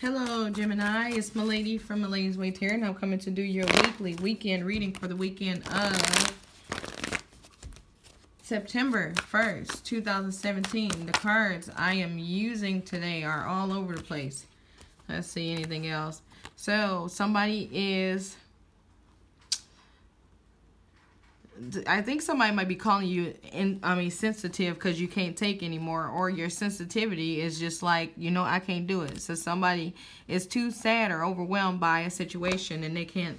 Hello, Gemini. It's Milady from Milady's Way Tarot, and I'm coming to do your weekly weekend reading for the weekend of September 1st, 2017. The cards I am using today are all over the place. Let's see anything else. So, somebody is... I think somebody might be calling you sensitive because you can't take anymore, or your sensitivity is just like, you know, I can't do it. So somebody is too sad or overwhelmed by a situation and they can't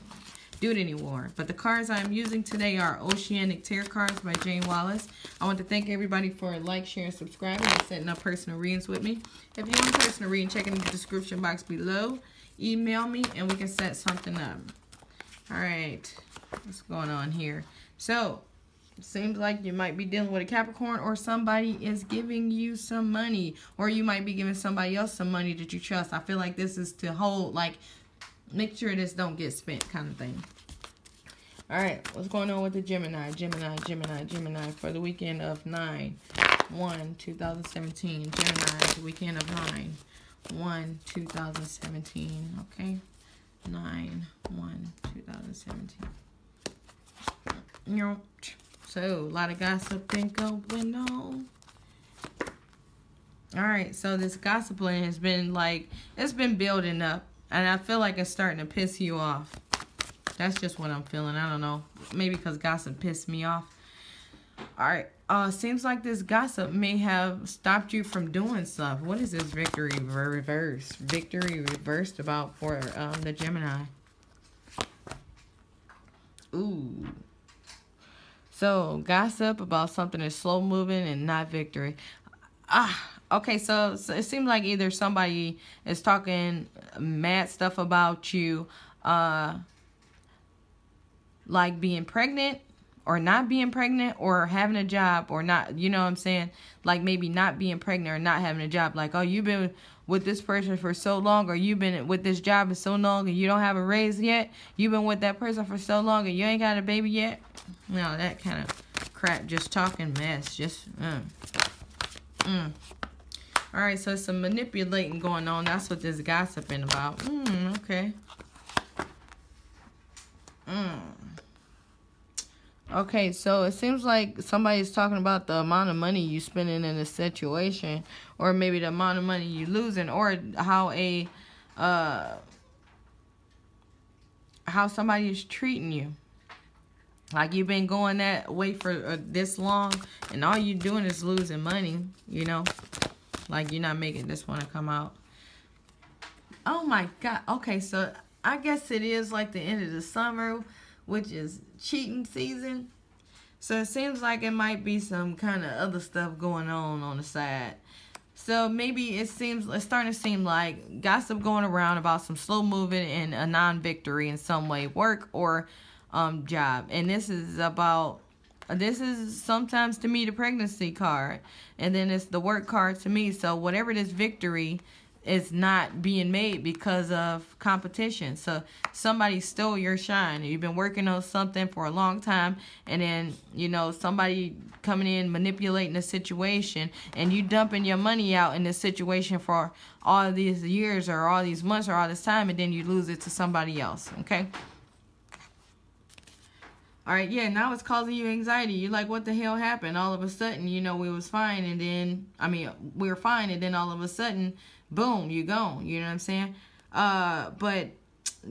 do it anymore. But the cards I'm using today are Oceanic Tear Cards by Jane Wallace. I want to thank everybody for like, sharing, subscribing, and setting up personal readings with me. If you want personal reading, check in the description box below. Email me and we can set something up. All right. What's going on here? So, seems like you might be dealing with a Capricorn, or somebody is giving you some money, or you might be giving somebody else some money that you trust. I feel like this is to hold, like, make sure this don't get spent kind of thing. All right, what's going on with the Gemini? Gemini for the weekend of 9/1/2017. Gemini, the weekend of 9/1/2017. Okay, 9/1/2017. So, a lot of gossip been going on. Alright, so this gossiping has been like, it's been building up. And I feel like it's starting to piss you off. That's just what I'm feeling. I don't know. Maybe because gossip pissed me off. Alright, seems like this gossip may have stopped you from doing stuff. What is this victory reversed? Victory reversed about for the Gemini. Ooh. So, gossip about something is slow moving and not victory. Okay, so it seems like either somebody is talking mad stuff about you, like being pregnant or not being pregnant, or having a job or not, you know what I'm saying? Like maybe not being pregnant or not having a job. Like, oh, you've been with this person for so long, or you've been with this job for so long and you don't have a raise yet. You've been with that person for so long and you ain't got a baby yet. No, that kind of crap, just talking mess, just, All right, so some manipulating going on. That's what this gossiping about. Okay. Okay, so it seems like somebody's talking about the amount of money you spending in a situation, or maybe the amount of money you losing, or how a how somebody is treating you. Like you've been going that way for this long, and all you're doing is losing money. You know, like you're not making this one to come out. Oh my God. Okay, so I guess it is like the end of the summer, which is cheating season. So it seems like it might be some kind of other stuff going on the side. So maybe it's starting to seem like gossip going around about some slow moving and a non-victory in some way, work or job. And this is about, this is sometimes to me the pregnancy card, and then it's the work card to me. So whatever this victory is not being made because of competition. So somebody stole your shine. You've been working on something for a long time, and then, you know, somebody coming in manipulating the situation, and you dumping your money out in this situation for all these years or all these months or all this time, and then you lose it to somebody else. Okay. All right, yeah, now it's causing you anxiety. You're like, what the hell happened? All of a sudden, you know, we was fine, and then, I mean, we were fine, and then all of a sudden, boom, you gone. You know what I'm saying? But,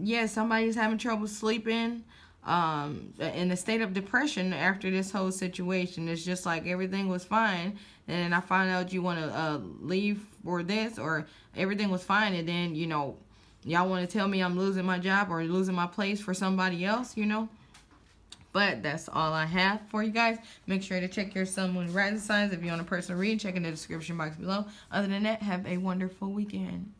yeah, somebody's having trouble sleeping, in a state of depression after this whole situation. It's just like everything was fine, and I find out you want to leave for this, or everything was fine, and then, you know, y'all want to tell me I'm losing my job or losing my place for somebody else, you know? But that's all I have for you guys. Make sure to check your sun, moon, rising signs. If you want a personal read, check in the description box below. Other than that, have a wonderful weekend.